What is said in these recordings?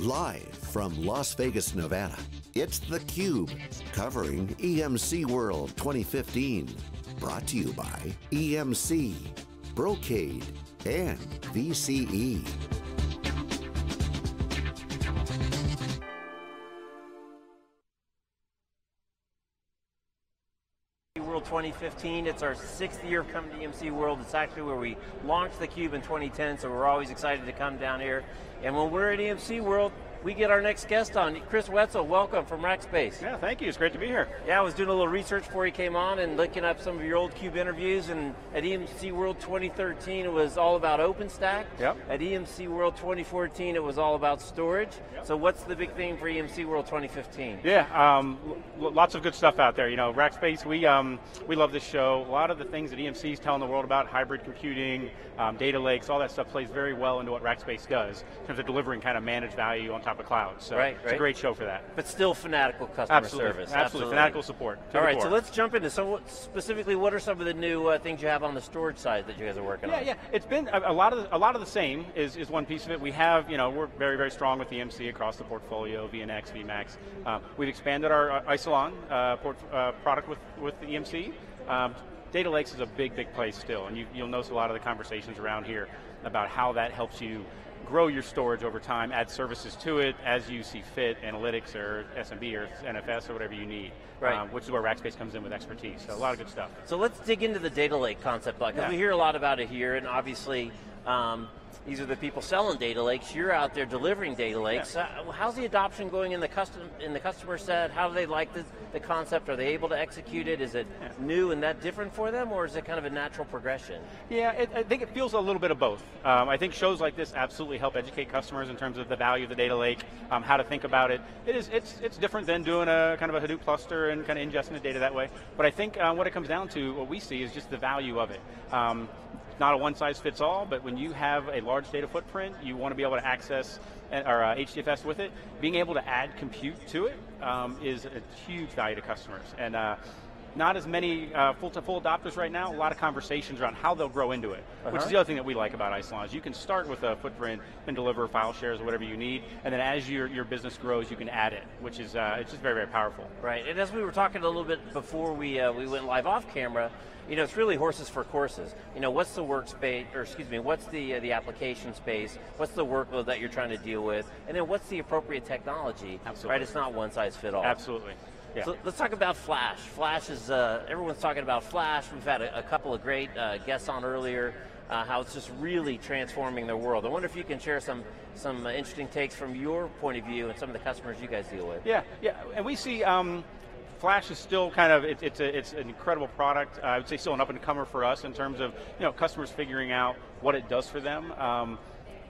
Live from Las Vegas, Nevada, it's theCUBE, covering EMC World 2015. Brought to you by EMC, Brocade, and VCE. World 2015. It's our sixth year of coming to EMC World. It's actually where we launched theCUBE in 2010, so we're always excited to come down here. And when we're at EMC World, we get our next guest on. Chris Wetzel, welcome from Rackspace. Yeah, thank you, it's great to be here. Yeah, I was doing a little research before he came on and looking up some of your old CUBE interviews, and at EMC World 2013, it was all about OpenStack. Yep. At EMC World 2014, it was all about storage. Yep. So what's the big thing for EMC World 2015? Yeah, lots of good stuff out there. You know, Rackspace, we love this show. A lot of the things that EMC is telling the world about, hybrid computing, data lakes, all that stuff plays very well into what Rackspace does in terms of delivering kind of managed value on top of cloud, so it's a great show for that. But still fanatical customer service. Absolutely, fanatical support. All right, so let's jump into some, specifically what are some of the new things you have on the storage side that you guys are working on? Yeah, it's been a lot of the same is one piece of it. We have, you know, we're very, very strong with EMC across the portfolio, VNX, VMAX. We've expanded our Isilon product with the EMC. Data lakes is a big, big place still, and you'll notice a lot of the conversations around here about how that helps you grow your storage over time, add services to it as you see fit, analytics or SMB or NFS or whatever you need, right. Which is where Rackspace comes in with expertise, so a lot of good stuff. So let's dig into the data lake concept, because we hear a lot about it here, and obviously these are the people selling data lakes, you're out there delivering data lakes. How's the adoption going in the customer set? How do they like the concept? Are they able to execute it? Is it new and that different for them, or is it kind of a natural progression? Yeah, I think it feels a little bit of both. I think shows like this absolutely help educate customers in terms of the value of the data lake, how to think about it. It's different than doing a kind of a Hadoop cluster and kind of ingesting the data that way, but I think what it comes down to, what we see, is just the value of it. Not a one size fits all, but when you have a large data footprint, you want to be able to access or HDFS with it, being able to add compute to it is a huge value to customers. And not as many full adopters right now, a lot of conversations around how they'll grow into it, which is the other thing that we like about Isilon, is you can start with a footprint and deliver file shares or whatever you need, and then as your business grows, you can add it, which is it's just very, very powerful. Right, and as we were talking a little bit before we went live off camera, you know, it's really horses for courses. You know, what's the workspace, or excuse me, what's the application space, what's the workload that you're trying to deal with, and then what's the appropriate technology, right? It's not one size fit all. Absolutely. Yeah. So let's talk about Flash. Flash is, everyone's talking about Flash. We've had a couple of great guests on earlier, how it's just really transforming their world. I wonder if you can share some interesting takes from your point of view and some of the customers you guys deal with. Yeah, and we see, Flash is still kind of, it's an incredible product. I would say still an up and comer for us in terms of, you know, customers figuring out what it does for them.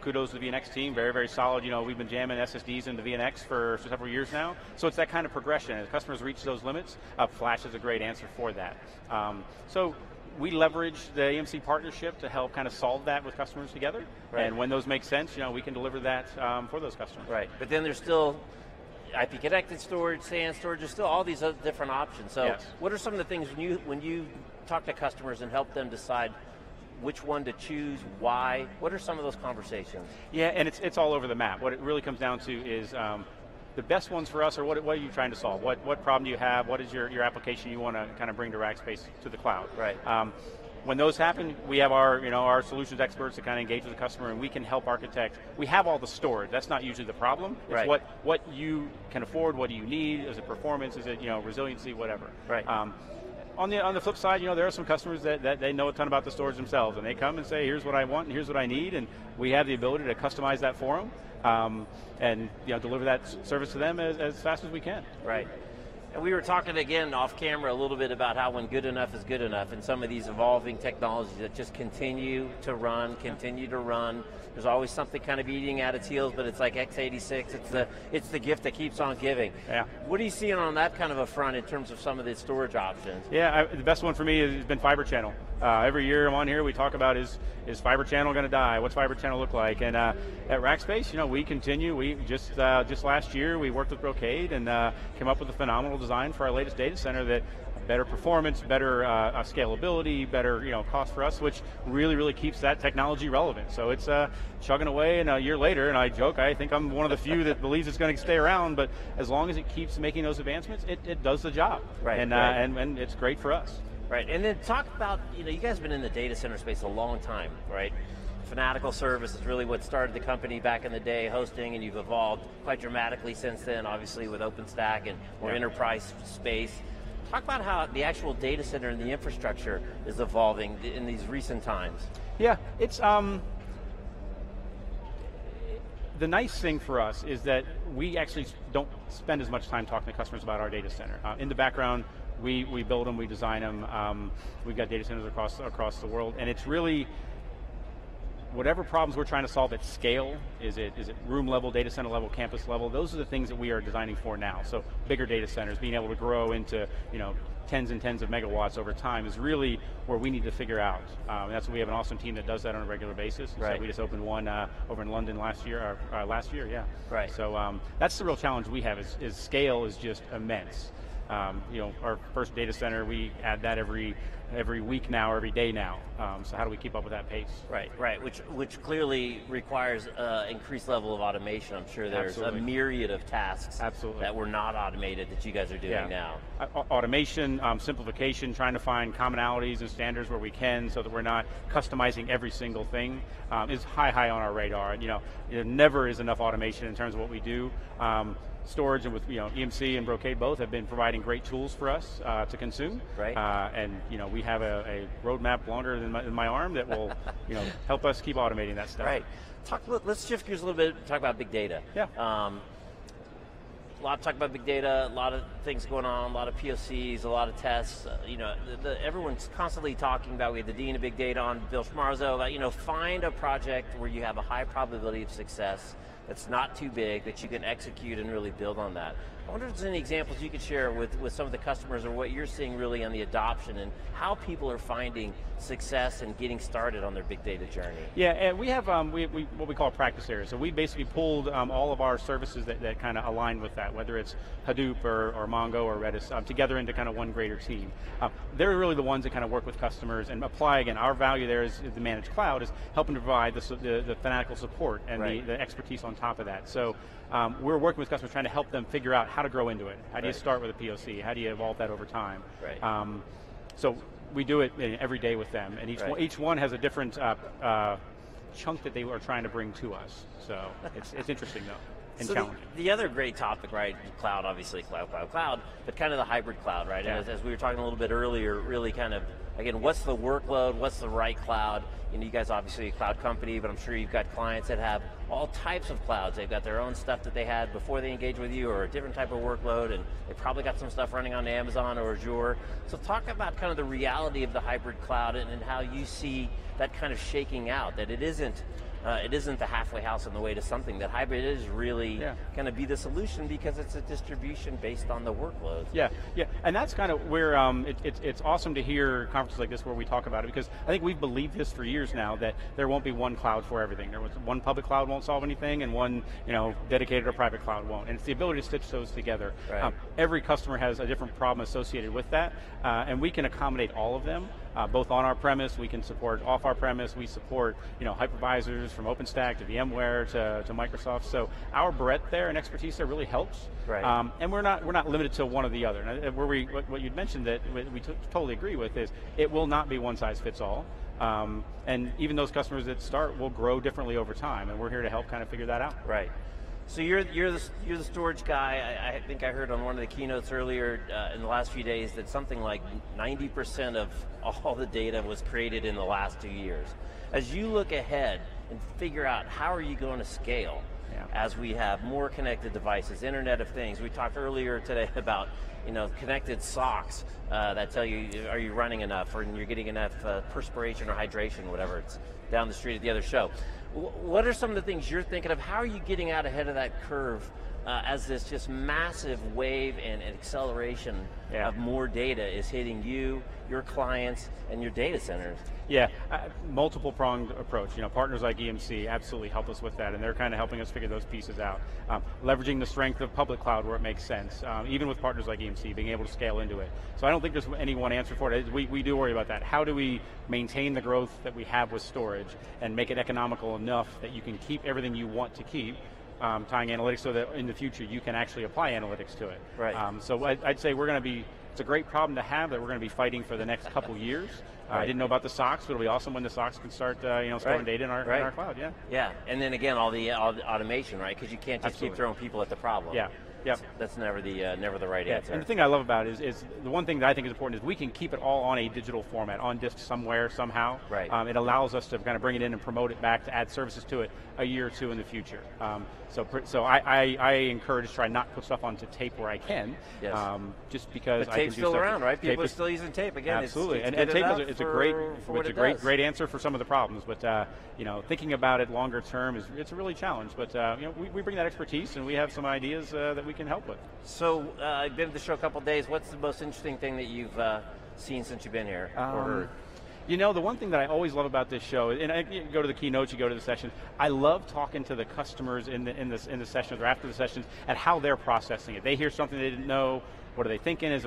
Kudos to the VNX team, very, very solid. You know, we've been jamming SSDs into VNX for several years now, so it's that kind of progression. As customers reach those limits, Flash is a great answer for that. So we leverage the EMC partnership to help kind of solve that with customers together, and when those make sense, you know, we can deliver that for those customers. Right, but then there's still IP connected storage, SAN storage, there's still all these other different options. So what are some of the things when you talk to customers and help them decide which one to choose, why? What are some of those conversations? Yeah, and it's all over the map. What it really comes down to is the best ones for us are what are you trying to solve? What problem do you have? What is your application you want to kind of bring to Rackspace to the cloud? Right. When those happen, we have our, you know, our solutions experts that kind of engage with the customer, and we can help architect. We have all the storage. That's not usually the problem. It's what you can afford, what do you need? Is it performance? Is it, you know, resiliency, whatever. Right. On the flip side, you know, there are some customers that they know a ton about the storage themselves, and they come and say, here's what I want and here's what I need, and we have the ability to customize that for them, and, you know, deliver that service to them as fast as we can. Right. And we were talking again off camera a little bit about how when good enough is good enough, and some of these evolving technologies that just continue to run. There's always something kind of eating at its heels, but it's like x86, it's the gift that keeps on giving. Yeah. What are you seeing on that kind of a front in terms of some of the storage options? Yeah, the best one for me has been Fiber Channel. Every year I'm on here, we talk about is Fiber Channel going to die? What's Fiber Channel look like? And at Rackspace, you know, we continue. We just last year we worked with Brocade and came up with a phenomenal design for our latest data center that better performance, better scalability, better cost for us, which really, really keeps that technology relevant. So it's chugging away, and a year later, and I joke, I think I'm one of the few that believes it's going to stay around, but as long as it keeps making those advancements, it does the job. Right. And, right. And it's great for us. Right, and then talk about, you guys have been in the data center space a long time, right? Fanatical service is really what started the company back in the day, hosting, and you've evolved quite dramatically since then, obviously with OpenStack and more enterprise space. Talk about how the actual data center and the infrastructure is evolving in these recent times. Yeah, it's, the nice thing for us is that we actually don't spend as much time talking to customers about our data center. In the background, we build them, we design them, we've got data centers across the world, and it's really, whatever problems we're trying to solve at scale, is it room level, data center level, campus level, those are the things that we are designing for now. So bigger data centers, being able to grow into tens and tens of megawatts over time is really where we need to figure out. And that's why we have an awesome team that does that on a regular basis. Right. So we just opened one over in London last year, yeah. Right. So that's the real challenge we have, is scale is just immense. Our first data center, we add that every week now, every day now. So how do we keep up with that pace? Right, right, which clearly requires increased level of automation. I'm sure there's Absolutely. A myriad of tasks Absolutely. That were not automated that you guys are doing now. Automation, simplification, trying to find commonalities and standards where we can so that we're not customizing every single thing is high on our radar. And there never is enough automation in terms of what we do. Storage, and with EMC and Brocade both have been providing great tools for us to consume. Right. And we have a roadmap longer than my arm that will help us keep automating that stuff. Right. Let's shift gears a little bit, talk about big data. Yeah. A lot of talk about big data, a lot of things going on, a lot of POCs, a lot of tests. Everyone's constantly talking about, we had the Dean of Big Data on, Bill Schmarzo, about find a project where you have a high probability of success, that's not too big, that you can execute and really build on that. I wonder if there's any examples you could share with some of the customers, or what you're seeing really on the adoption and how people are finding success and getting started on their big data journey. Yeah, and we have what we call practice areas. So we basically pulled all of our services that kind of align with that, whether it's Hadoop or Mongo or Redis, together into kind of one greater team. They're really the ones that kind of work with customers and apply, again, our value there is the managed cloud, is helping to provide the fanatical support and right. the expertise on top of that. So we're working with customers trying to help them figure out how to grow into it. How do you start with a POC? How do you evolve that over time? Right. So we do it every day with them, and each one has a different chunk that they are trying to bring to us. So it's interesting though, and so challenging. The other great topic, right, cloud, obviously, cloud, but kind of the hybrid cloud, right? Yeah. As we were talking a little bit earlier, really kind of, again, what's the workload, what's the right cloud? You guys obviously a cloud company, but I'm sure you've got clients that have all types of clouds. They've got their own stuff that they had before they engaged with you, or a different type of workload, and they probably got some stuff running on Amazon or Azure. So talk about kind of the reality of the hybrid cloud and how you see that kind of shaking out, that it isn't the halfway house on the way to something, that hybrid is really going to be the solution because it's a distribution based on the workloads. Yeah, yeah, and that's kind of where it's awesome to hear conferences like this where we talk about it, because I think we've believed this for years now, that there won't be one cloud for everything. One public cloud won't solve anything, and one dedicated or private cloud won't, and it's the ability to stitch those together. Right. Every customer has a different problem associated with that, and we can accommodate all of them. Both on our premise, we can support off our premise, we support hypervisors from OpenStack to VMware to Microsoft. So our breadth there and expertise there really helps. Right. And we're not limited to one or the other. And what you'd mentioned that we totally agree with is, it will not be one size fits all. And even those customers that start will grow differently over time, and we're here to help kind of figure that out. Right. So you're the storage guy. I think I heard on one of the keynotes earlier in the last few days that something like 90% of all the data was created in the last 2 years. As you look ahead and figure out how are you going to scale as we have more connected devices, Internet of Things. We talked earlier today about connected socks that tell you, are you running enough, or you're getting enough perspiration or hydration, whatever it's down the street at the other show. What are some of the things you're thinking of? How are you getting out ahead of that curve as this just massive wave and acceleration of more data is hitting you, your clients, and your data centers. Yeah, multiple pronged approach. You know, partners like EMC absolutely help us with that, and they're kind of helping us figure those pieces out. Leveraging the strength of public cloud where it makes sense, even with partners like EMC, being able to scale into it. So I don't think there's any one answer for it. We do worry about that. How do we maintain the growth that we have with storage and make it economical enough that you can keep everything you want to keep, tying analytics so that in the future you can actually apply analytics to it. Right. So I'd say we're going to be, it's a great problem to have that we're going to be fighting for the next couple years. Right. I didn't know about the SOCs, but it'll be awesome when the SOCs can start storing data in our cloud, Yeah, and then again, all the automation, right? Because you can't just keep throwing people at the problem. Yeah. Yep. That's never the right answer. And the thing I love about it is the one thing that I think is important is we can keep it all on a digital format, on disk somewhere, somehow. Right. It allows us to kind of bring it in and promote it back to add services to it a year or two in the future. So I encourage try not to put stuff onto tape where I can, just because but I tape's can do still around, right? People are still using tape again. Absolutely, and tape is a great answer for some of the problems. But you know, thinking about it longer term is a really challenge. But you know, we bring that expertise and we have some ideas that we can help with. So I've been to the show a couple of days. What's the most interesting thing that you've seen since you've been here or heard? You know, the one thing that I always love about this show, and you go to the keynotes, you go to the sessions, I love talking to the customers in the sessions or after the sessions and how they're processing it. They hear something they didn't know, what are they thinking, how's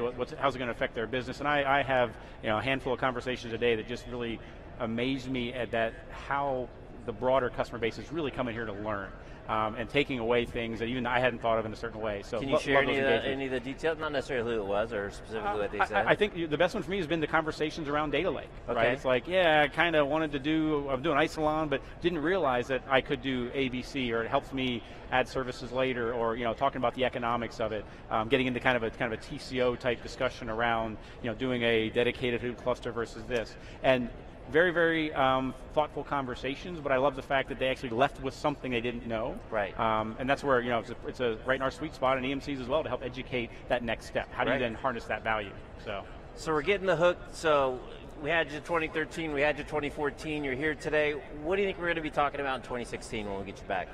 it going to affect their business? And I have a handful of conversations a day that just really amaze me at that, how the broader customer base is really coming here to learn. And taking away things that even I hadn't thought of in a certain way. So can you share any of the details? Not necessarily who it was or specifically what they said. I think the best one for me has been the conversations around Data Lake. Okay. Right? It's like, yeah, I kind of wanted to do, I'm doing Isilon, but didn't realize that I could do ABC, or it helps me add services later, or talking about the economics of it, getting into kind of a TCO type discussion around doing a dedicated Hadoop cluster versus this. And very, very thoughtful conversations, but I love the fact that they actually left with something they didn't know. Right. And that's where it's right in our sweet spot, and EMC's as well, to help educate that next step. How do you then harness that value? So we're getting the hook. So we had you 2013, we had you 2014, you're here today. What do you think we're going to be talking about in 2016 when we get you back?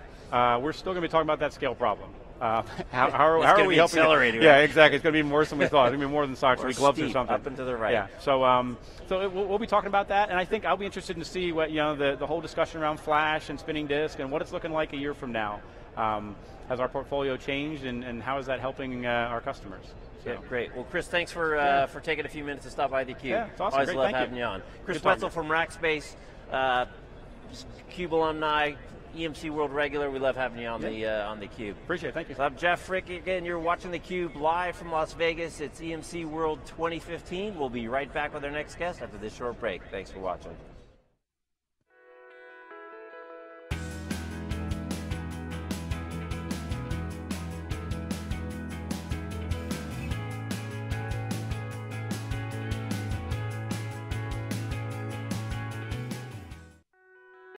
We're still going to be talking about that scale problem. How are we helping? Right? Yeah, exactly. It's going to be worse than we thought. It's going to be more than socks or gloves or something. Up and to the right. Yeah. So, we'll be talking about that, and I think I'll be interested to see what the whole discussion around flash and spinning disk and what it's looking like a year from now. Has our portfolio changed, and how is that helping our customers? So. Yeah, great. Well, Chris, thanks for taking a few minutes to stop by theCUBE. Yeah, it's awesome. Always love having you on. Chris Wetzel from Rackspace, CUBE alumni. EMC World regular, we love having you on on theCUBE. Appreciate it, thank you. So I'm Jeff Frick again, you're watching theCUBE live from Las Vegas. It's EMC World 2015. We'll be right back with our next guest after this short break. Thanks for watching.